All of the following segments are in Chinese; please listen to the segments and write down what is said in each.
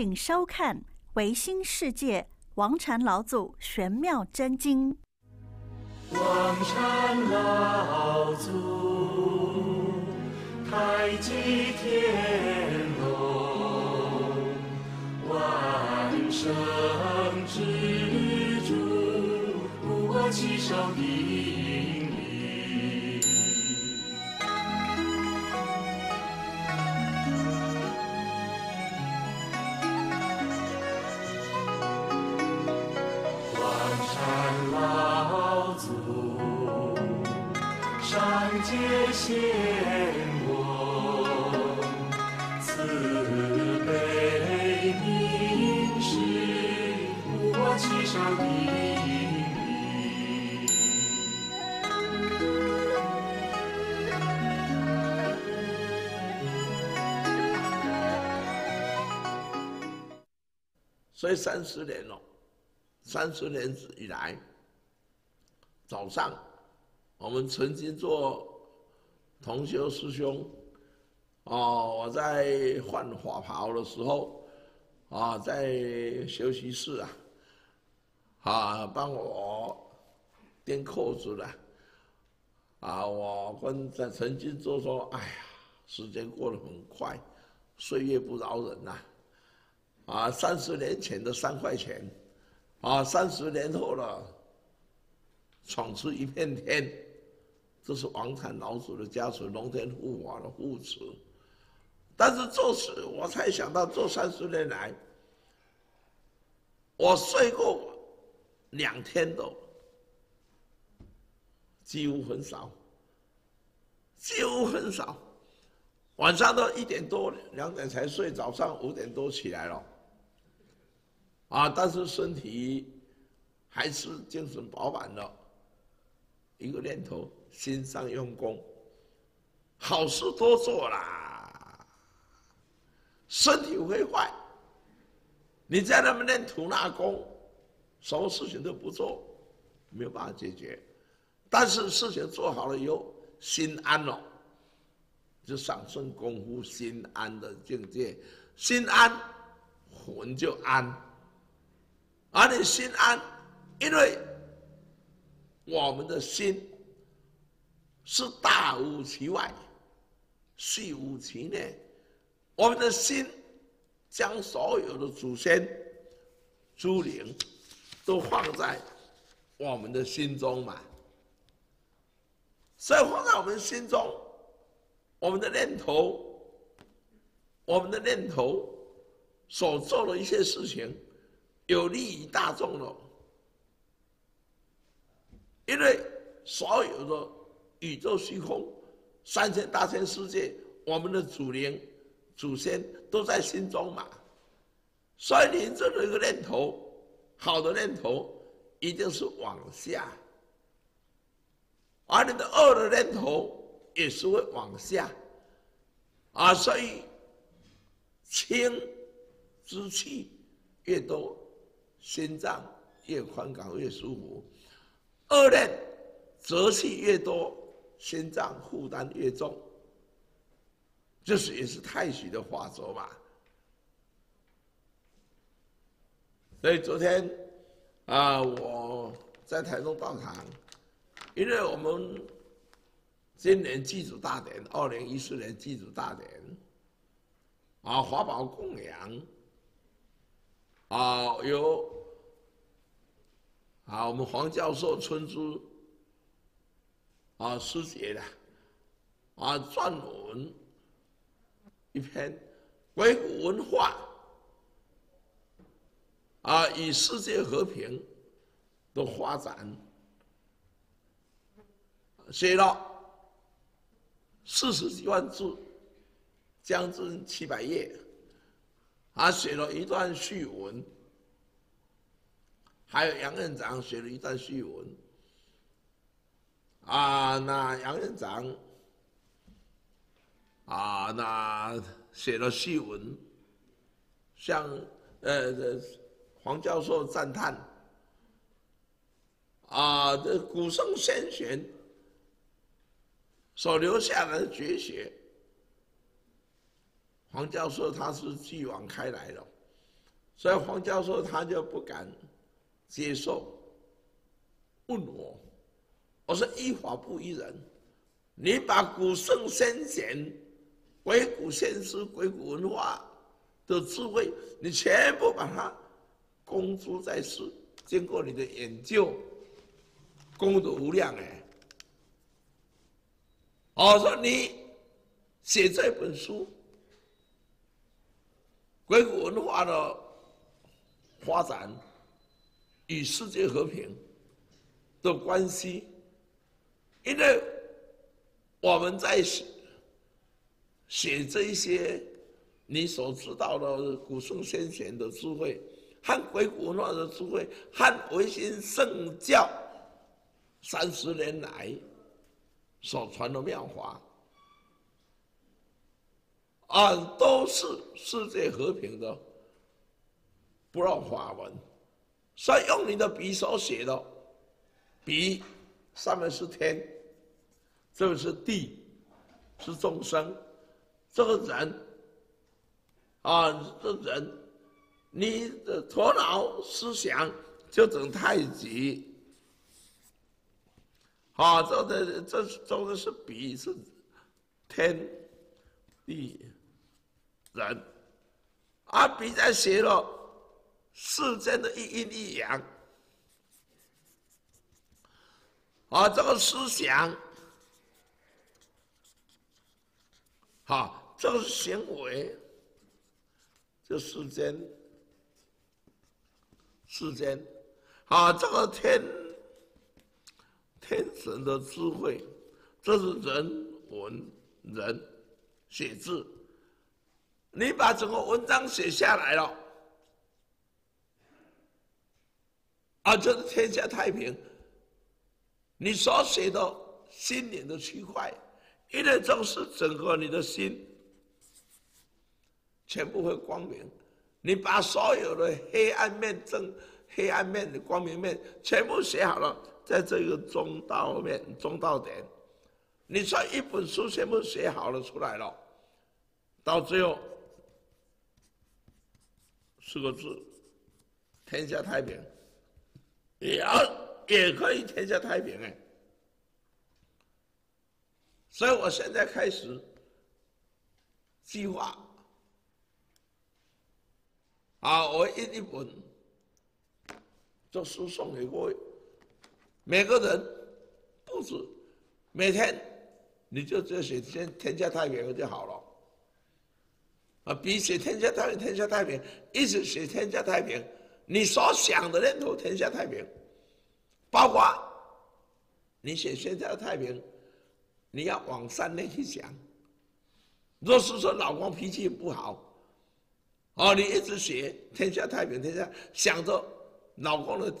请收看《维新世界王禅老祖玄妙真经》。王禅老祖开济天龙，万生之主，不过其手引领。王禅老祖上界仙。 所以30年了，30年以来，早上我们曾经做同修师兄，我在换法袍的时候，在休息室啊。 帮我垫扣子了，我跟曾经就说，哎呀，时间过得很快，岁月不饶人呐，30年前的3块钱，30年后了，闯出一片天，这是王禅老祖的加持，龙天护法的护持。但是做事，我才想到做30年来，我睡过。 2天都几乎很少，晚上都1点多、2点才睡，早上5点多起来了，但是身体还是精神饱满了。一个念头，心上用功，好事多做啦，身体会坏。你在那边练吐纳功。 什么事情都不做，没有办法解决。但是事情做好了以后，心安了，就上升功夫心安的境界。心安，魂就安。而你心安，因为我们的心是大无其外，细无其内。我们的心将所有的祖先、诸灵。 都放在我们的心中嘛，所以放在我们心中，我们的念头所做的一些事情，有利于大众了。因为所有的宇宙虚空3000大千世界，我们的祖灵、祖先都在心中嘛，所以你这个念头。 好的念头一定是往下，而你的恶的念头也是会往下，所以清之气越多，心脏越宽广越舒服；恶念浊气越多，心脏负担越重。这是也是太虚的法则嘛。 所以昨天，我在台中道场，因为我们今年祭祖大典，2014年祭祖大典，法宝供养，由我们黄教授春珠师姐的撰文一篇鬼谷文化。 以世界和平的发展，写了40几万字，将近700页，写了一段序文，还有杨院长写了一段序文，那杨院长，那写了序文，像黄教授赞叹：“这古圣先贤所留下来的绝学，黄教授他是继往开来了，所以黄教授他就不敢接受，问我，我说依法不依人，你把古圣先贤、鬼谷先师、鬼谷文化的智慧，你全部把它公诸在世，经过你的研究，功德无量哎。我说你写这本书，鬼谷文化的发展与世界和平的关系，因为我们在写这一些你所知道的古圣先贤的智慧和鬼谷文化的智慧和维新圣教30年来所传的妙法啊，都是世界和平的不落法文，所以用你的笔所写的，笔上面是天，这个是地，是众生，这个人啊，这个人，你的头脑思想就等太极。啊，这是比是天地人，啊，比在写了世间的一阴一阳，啊，这个思想，啊，这个行为，这世间，啊，这个天神的智慧，这是人文人写字，你把整个文章写下来了，啊，这是天下太平。你所写的心灵的区块，因为这是整个你的心，全部会光明。你把所有的黑暗面、黑暗面、光明面全部写好了。在这个中道点，你说一本书全部写好了出来了，到最后4个字：天下太平。也可以天下太平哎。所以我现在开始计划啊，我印一本，这书送给各位。每个人不止每天，你就只写天下太平就好了。啊，比写天下太平，一直写天下太平，你所想的念头天下太平，包括你写天下太平，你要往善内去想。若是说老公脾气不好，哦，你一直写天下太平，天下想着老公的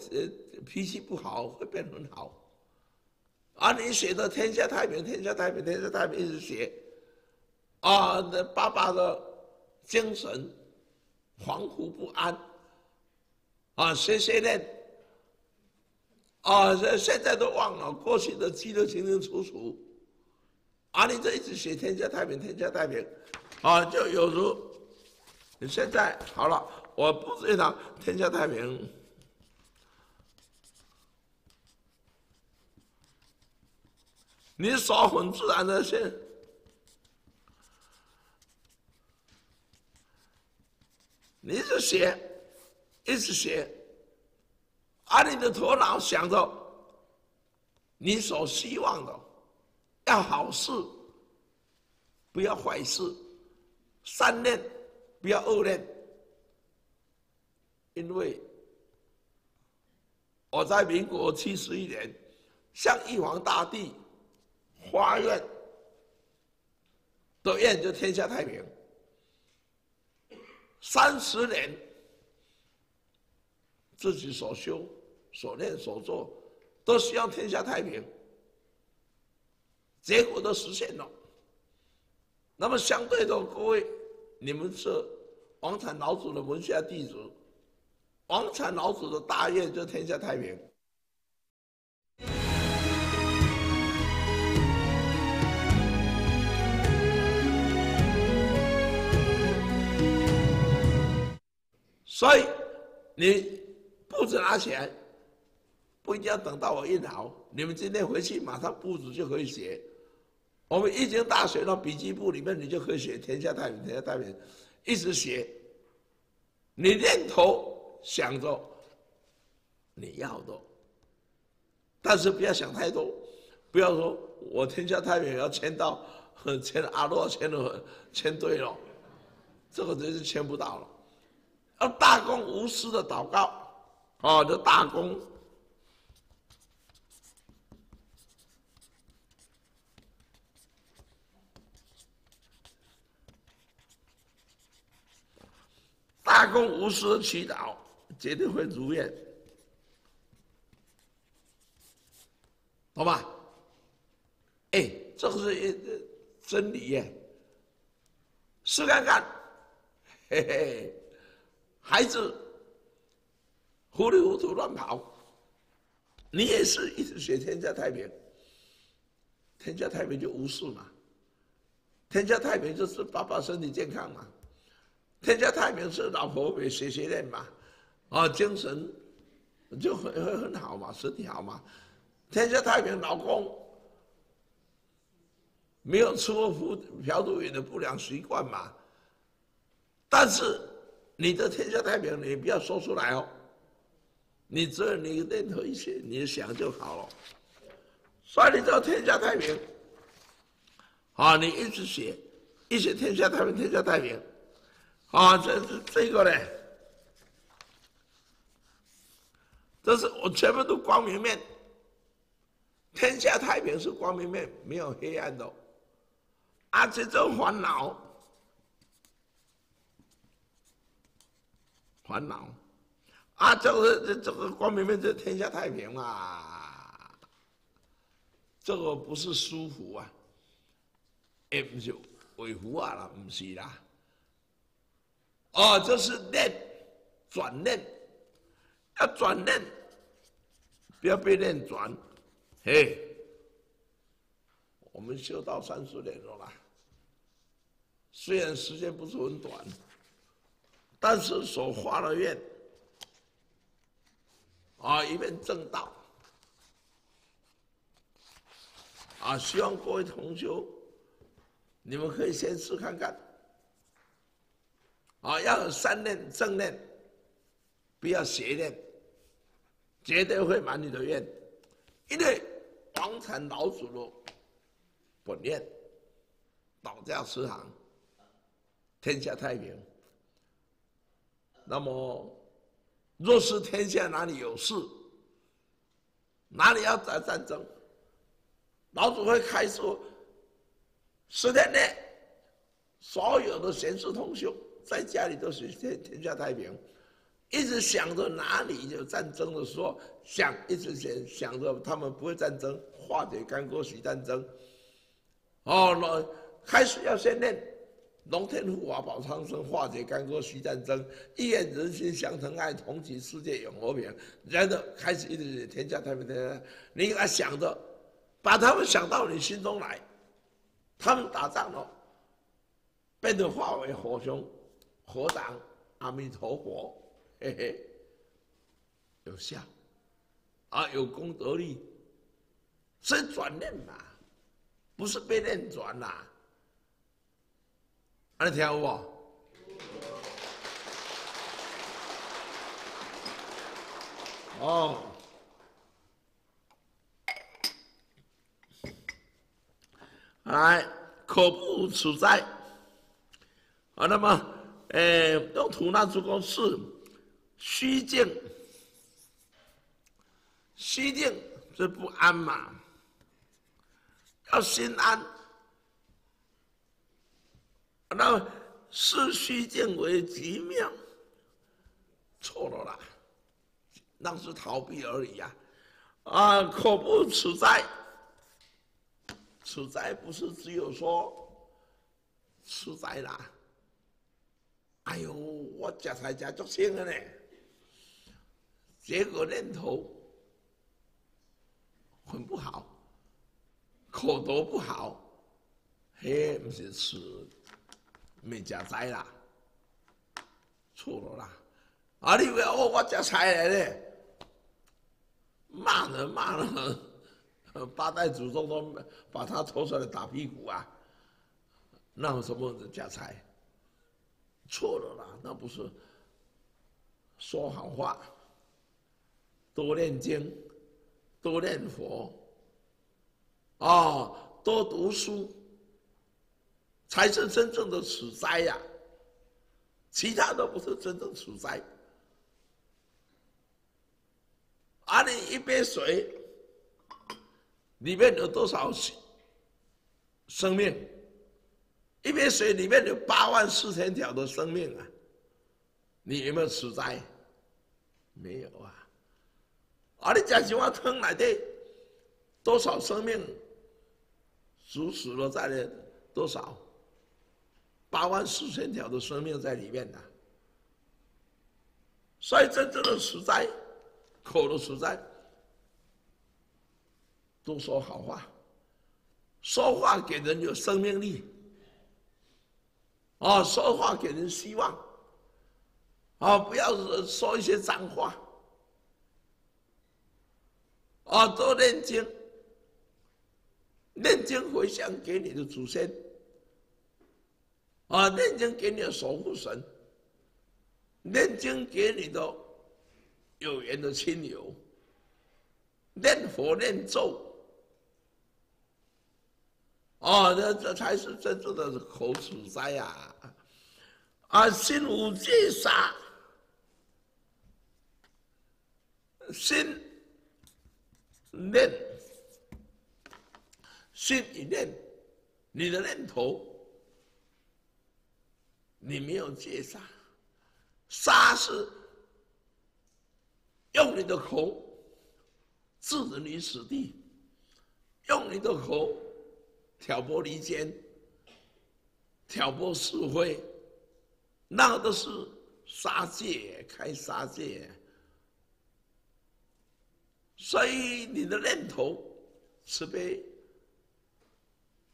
脾气不好会变很好，啊，你写的天下太平，天下太平，天下太平一直写，啊，爸爸的精神惶恐不安，啊，谁念，啊，现在都忘了过去的记得清清楚楚，啊，你这一直写天下太平，天下太平，啊，就有如你现在好了，我不知道天下太平。你所很自然的是，你一直写，而你的头脑想着你所希望的，要好事，不要坏事，善念，不要恶念。因为我在民国71年向玉皇大帝发愿的愿就天下太平。30年自己所修、所念、所做，都希望天下太平，结果都实现了。那么相对的，各位，你们是王禅老祖的门下弟子，王禅老祖的大愿就天下太平。所以你不止拿钱，不一定要等到我印好，你们今天回去马上部署就可以写。我们易经大学的笔记簿里面，你就可以写天下太平，天下太平，一直写。你念头想着你要的，但是不要想太多，不要说我天下太平要签到，签阿诺签对了，这个人是签不到了。要大公无私的祷告，哦，这大公。 大公无私的祈祷，绝对会如愿，懂吧？哎，这个是真理耶，试看看，嘿嘿，孩子糊里糊涂乱跑，你也是一直学天下太平，天下太平就无事嘛，天下太平就是爸爸身体健康嘛。 天下太平是老婆给学学练嘛，啊，精神就很好嘛，身体好嘛。天下太平，老公没有吃过嫖赌瘾的不良习惯嘛。但是你的天下太平，你不要说出来哦，你只有你念头一些，你想就好了。所以你叫天下太平，啊，你一直写，一写天下太平，天下太平。 啊，这个呢，这是我全部都光明面，天下太平是光明面，没有黑暗的。啊，这种烦恼，啊，这个光明面，这天下太平啊，这个不是舒服啊，也不是维护啊啦，不是啦。 哦，这是念，转念，要转念，不要被念转。嘿，我们修到30年了啦，虽然时间不是很短，但是所发的愿，啊，一片正道，啊，希望各位同修，你们可以先试看看。 啊，要有善念、正念，不要邪念，绝对会满你的愿，因为王禅老祖的本愿，道家慈航，天下太平。那么，若是天下哪里有事，哪里要打战争，老祖会开说，10天内，所有的贤士同修。 在家里都是天下太平，一直想着哪里有战争的时候，一直想着他们不会战争，化解干戈息战争。哦，开始要先念龙天护法保苍生，化解干戈息战争，一愿人心相疼爱，同体世界永和平。然后开始一直天下太平，天下太平，你给他想着，把他们想到你心中来，他们打仗了，变得化为火兄。 合掌，阿弥陀佛，嘿嘿，有效，啊，有功德力，是转念嘛，不是被念转啦、啊。啊，你听有无？哦，来，可不处在，啊，那么。 哎，用吐纳诸公是虚静，虚静是不安嘛，要心安。那视虚静为极妙，错了啦，那是逃避而已呀、啊。啊，可不此哉？此哉不是只有说此哉啦。 哎呦，我食菜食足轻的呢，这个念头很不好，口头不好，嘿，不是吃，没食菜啦，错了啦，啊！你为我才猜来嘞，骂人骂人，八代祖宗都把他拖出来打屁股啊！那有什么假猜？错了啦，那不是说好话，多念经，多念佛，哦，多读书，才是真正的此斋呀、啊！其他都不是真正此斋。 啊！你一杯水里面有多少生命？一杯水里面有84000条的生命啊！你有没有吃斋？没有啊！啊！你讲一碗汤来的多少生命？煮死了在里多少？84000条的生命在里面呐、啊！所以真正的吃斋。 口的实在，多说好话，说话给人有生命力，啊、哦，说话给人希望，啊、哦，不要说一些脏话，啊、哦，多念经，念经回向给你的祖先，啊、哦，念经给你的守护神，念经给你的。 有缘的亲友，念佛念咒，哦，这才是真正的口齿斋啊！啊，心无戒杀，心念，心一念，你的念头，你没有戒杀，杀是。 用你的口置人于死地，用你的口挑拨离间、挑拨是非，那都是杀戒，开杀戒。所以你的念头慈悲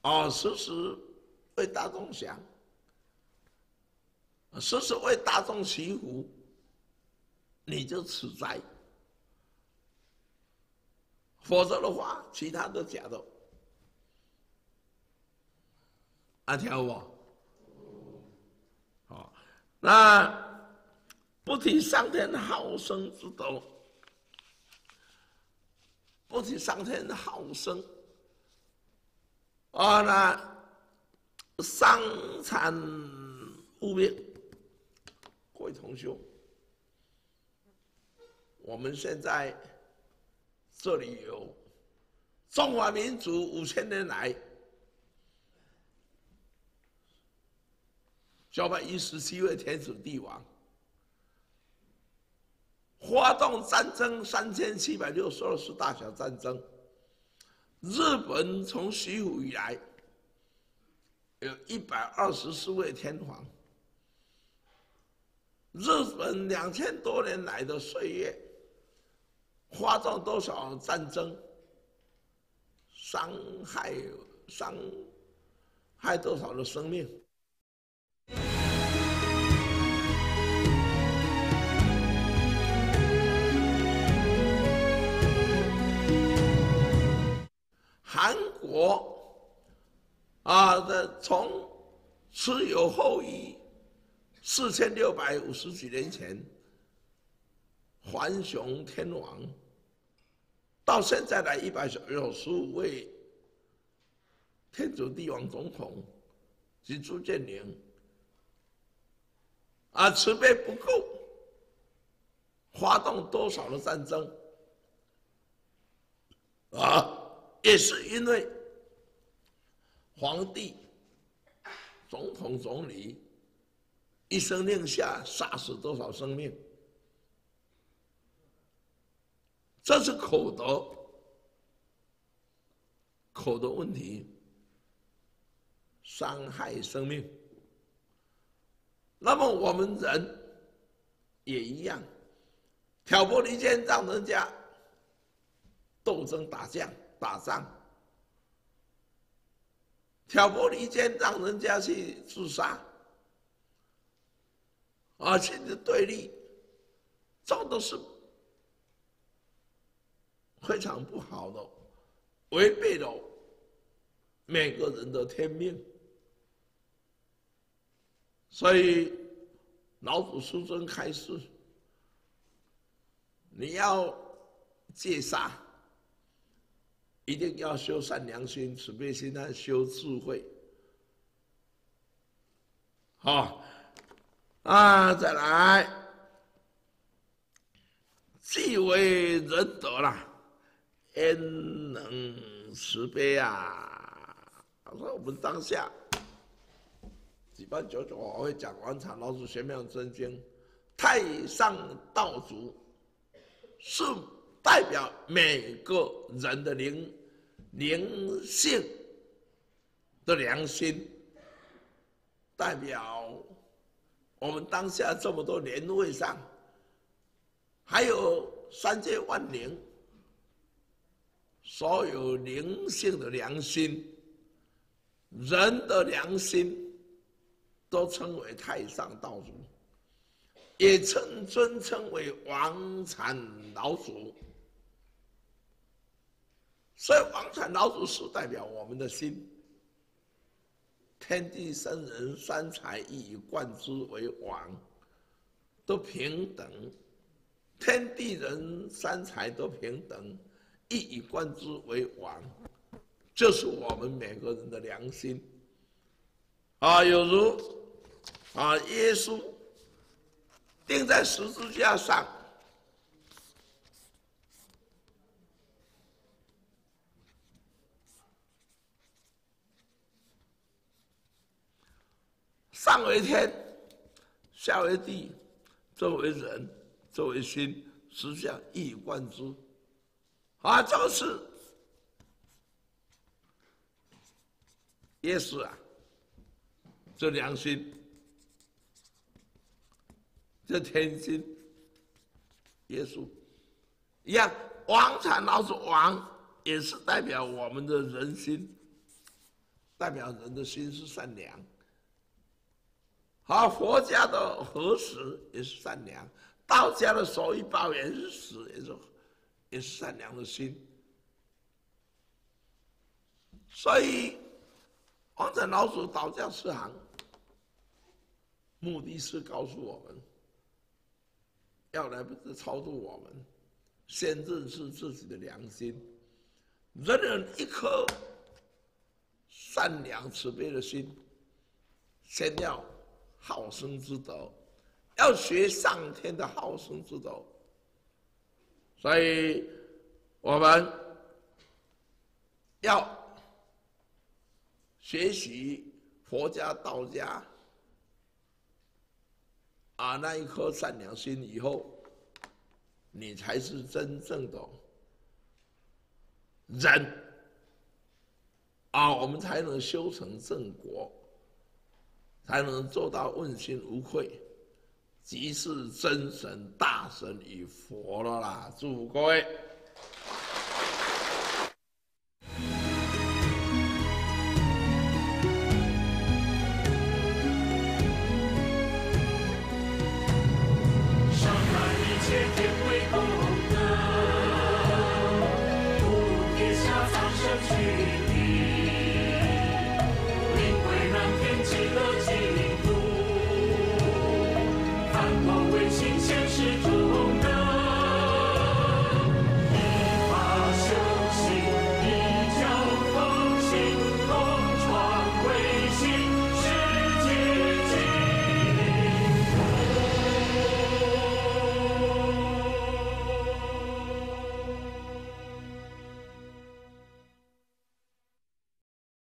啊，时时为大众想，时时为大众祈福。 你就此斋，否则的话，其他都假的。啊，听我，好，那不提上天好生之德，不提上天好生，啊，那伤残污蔑，各位同修。 我们现在这里有中华民族5000年来917位天子帝王，发动战争3762次大小战争。日本从徐府以来有124位天皇，日本2000多年来的岁月。 发动多少战争，伤害多少的生命？韩国啊的从蚩尤后裔4650几年前，桓雄天王。 到现在来195位天主帝王总统及朱建宁，啊，慈悲不够，发动多少的战争？啊，也是因为皇帝、总统、总理一声令下，杀死多少生命？ 这是口德，口的问题，伤害生命。那么我们人也一样，挑拨离间，让人家斗争打仗，挑拨离间，让人家去自杀，而且是对立，造的是非常不好的，违背了每个人的天命。所以老祖师尊开示，你要戒杀，一定要修善良心、慈悲心，和修智慧。好，再来，既为仁德啦，焉能慈悲啊？所以我们当下989我会讲完场老祖玄妙真经，太上道祖是代表每个人的灵性的良心，代表我们当下这么多年会上，还有3界万灵，所有灵性的良心，人的良心，都称为太上道祖，也尊称为王禅老祖。所以王禅老祖是代表我们的心，天地圣人三才一以贯之为王，都平等，天地人三才都平等，一以贯之为王，这是我们每个人的良心。有如耶稣钉在十字架上，上为天，下为地，作为人，作为心，实际上一以贯之。这个是耶稣这良心，这天心，耶稣一样。王禅老祖王也是代表我们的人心，代表人的心是善良。佛家的何时也是善良，道家的守一报也是时，也是善良的心。所以王禅老祖道家四行，目的是告诉我们，要来不是超度我们，先认识自己的良心。人人一颗善良慈悲的心，先要好生之德，要学上天的好生之德。所以我们要学习佛家、道家那一颗善良心以后，你才是真正的人我们才能修成正果，才能做到问心无愧，即是真神、大神与佛了啦！祝福各位。天为公德，普天下苍生俱。